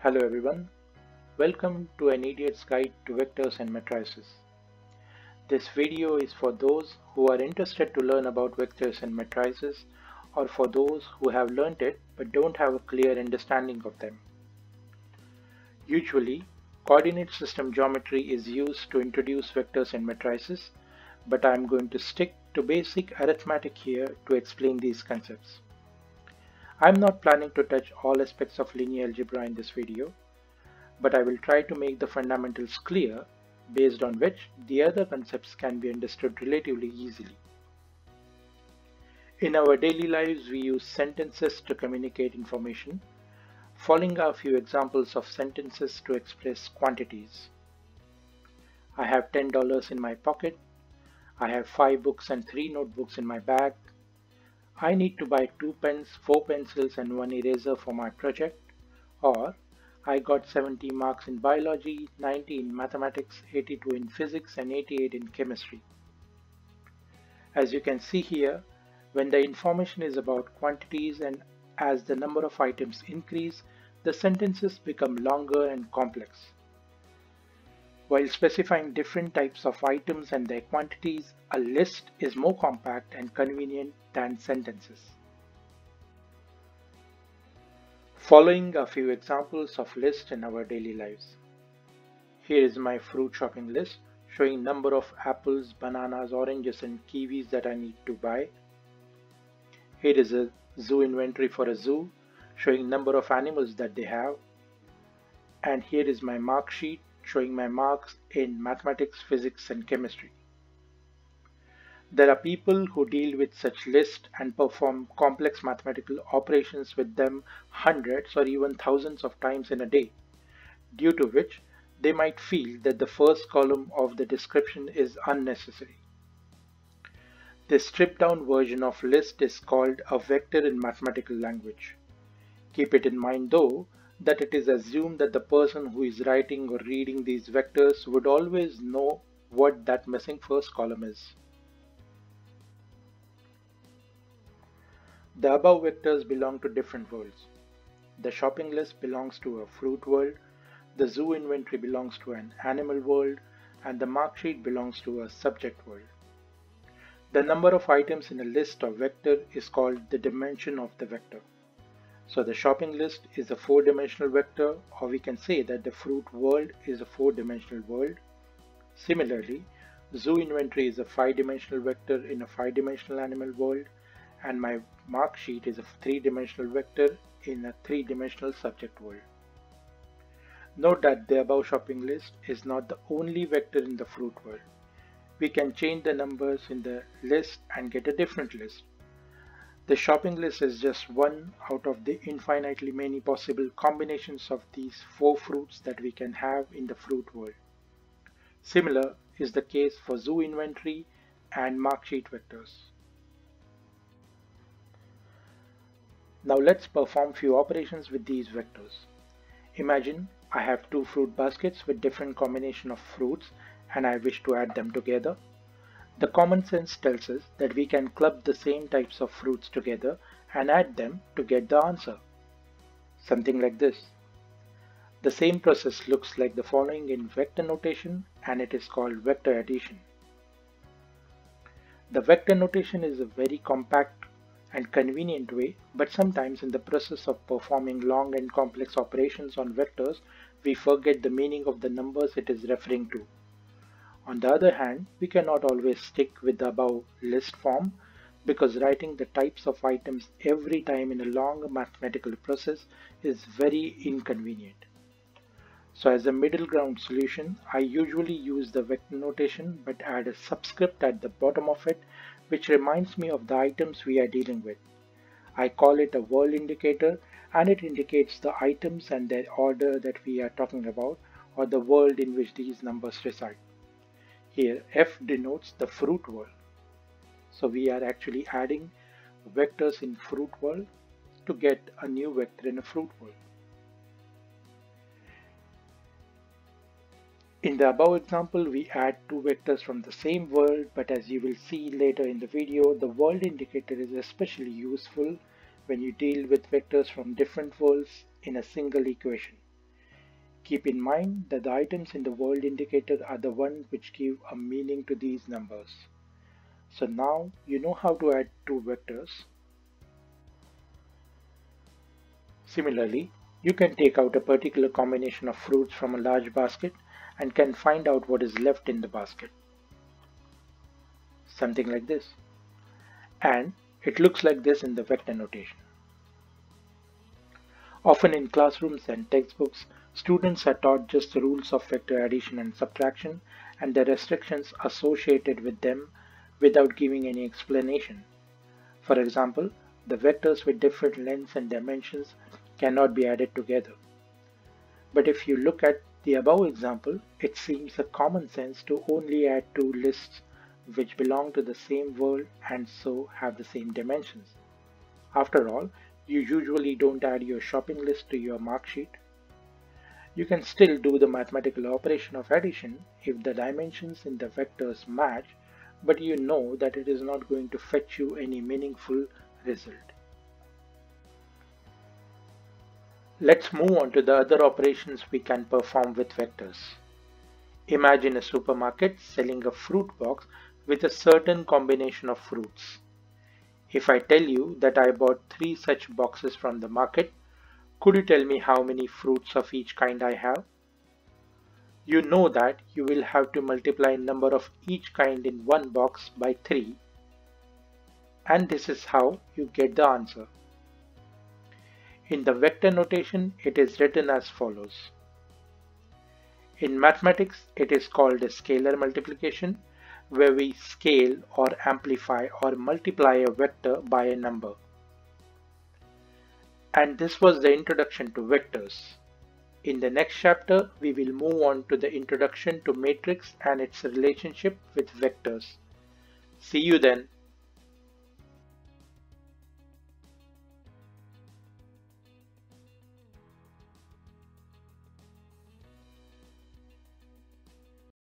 Hello everyone, welcome to an Idiot's Guide to Vectors and Matrices. This video is for those who are interested to learn about vectors and matrices, or for those who have learned it but don't have a clear understanding of them. Usually, coordinate system geometry is used to introduce vectors and matrices, but I am going to stick to basic arithmetic here to explain these concepts. I'm not planning to touch all aspects of linear algebra in this video, but I will try to make the fundamentals clear, based on which the other concepts can be understood relatively easily. In our daily lives, we use sentences to communicate information. Following are a few examples of sentences to express quantities. I have $10 in my pocket. I have 5 books and 3 notebooks in my bag. I need to buy 2 pens, 4 pencils and 1 eraser for my project, or I got 70 marks in biology, 90 in mathematics, 82 in physics and 88 in chemistry. As you can see here, when the information is about quantities and as the number of items increase, the sentences become longer and complex. While specifying different types of items and their quantities, a list is more compact and convenient than sentences. Following are a few examples of lists in our daily lives. Here is my fruit shopping list showing number of apples, bananas, oranges and kiwis that I need to buy. Here is a zoo inventory for a zoo showing number of animals that they have. And here is my mark sheet showing my marks in mathematics, physics and chemistry. There are people who deal with such lists and perform complex mathematical operations with them hundreds or even thousands of times in a day, due to which they might feel that the first column of the description is unnecessary. This stripped-down version of list is called a vector in mathematical language. Keep it in mind though, that it is assumed that the person who is writing or reading these vectors would always know what that missing first column is. The above vectors belong to different worlds. The shopping list belongs to a fruit world, the zoo inventory belongs to an animal world, and the mark sheet belongs to a subject world. The number of items in a list or vector is called the dimension of the vector. So the shopping list is a 4-dimensional vector, or we can say that the fruit world is a 4-dimensional world. Similarly, zoo inventory is a 5-dimensional vector in a 5-dimensional animal world, and my mark sheet is a 3-dimensional vector in a 3-dimensional subject world. Note that the above shopping list is not the only vector in the fruit world. We can change the numbers in the list and get a different list. The shopping list is just one out of the infinitely many possible combinations of these 4 fruits that we can have in the fruit world. Similar is the case for zoo inventory and mark sheet vectors. Now let's perform few operations with these vectors. Imagine I have 2 fruit baskets with different combination of fruits and I wish to add them together. The common sense tells us that we can club the same types of fruits together and add them to get the answer. Something like this. The same process looks like the following in vector notation, and it is called vector addition. The vector notation is a very compact and convenient way, but sometimes in the process of performing long and complex operations on vectors, we forget the meaning of the numbers it is referring to. On the other hand, we cannot always stick with the above list form, because writing the types of items every time in a long mathematical process is very inconvenient. So as a middle ground solution, I usually use the vector notation but add a subscript at the bottom of it, which reminds me of the items we are dealing with. I call it a world indicator, and it indicates the items and their order that we are talking about, or the world in which these numbers reside. Here F denotes the fruit world. So we are actually adding vectors in fruit world to get a new vector in a fruit world. In the above example, we add 2 vectors from the same world, but as you will see later in the video, the world indicator is especially useful when you deal with vectors from different worlds in a single equation. Keep in mind that the items in the world indicator are the ones which give a meaning to these numbers. So now you know how to add two vectors. Similarly, you can take out a particular combination of fruits from a large basket and can find out what is left in the basket. Something like this. And it looks like this in the vector notation. Often in classrooms and textbooks, students are taught just the rules of vector addition and subtraction and the restrictions associated with them without giving any explanation. For example, the vectors with different lengths and dimensions cannot be added together. But if you look at the above example, it seems a common sense to only add two lists which belong to the same world and so have the same dimensions. After all, you usually don't add your shopping list to your mark sheet. You can still do the mathematical operation of addition if the dimensions in the vectors match, but you know that it is not going to fetch you any meaningful result. Let's move on to the other operations we can perform with vectors. Imagine a supermarket selling a fruit box with a certain combination of fruits. If I tell you that I bought 3 such boxes from the market, could you tell me how many fruits of each kind I have? You know that you will have to multiply number of each kind in one box by 3, and this is how you get the answer. In the vector notation, it is written as follows. In mathematics, it is called a scalar multiplication, where we scale or amplify or multiply a vector by a number. And this was the introduction to vectors. In the next chapter, we will move on to the introduction to matrix and its relationship with vectors. See you then.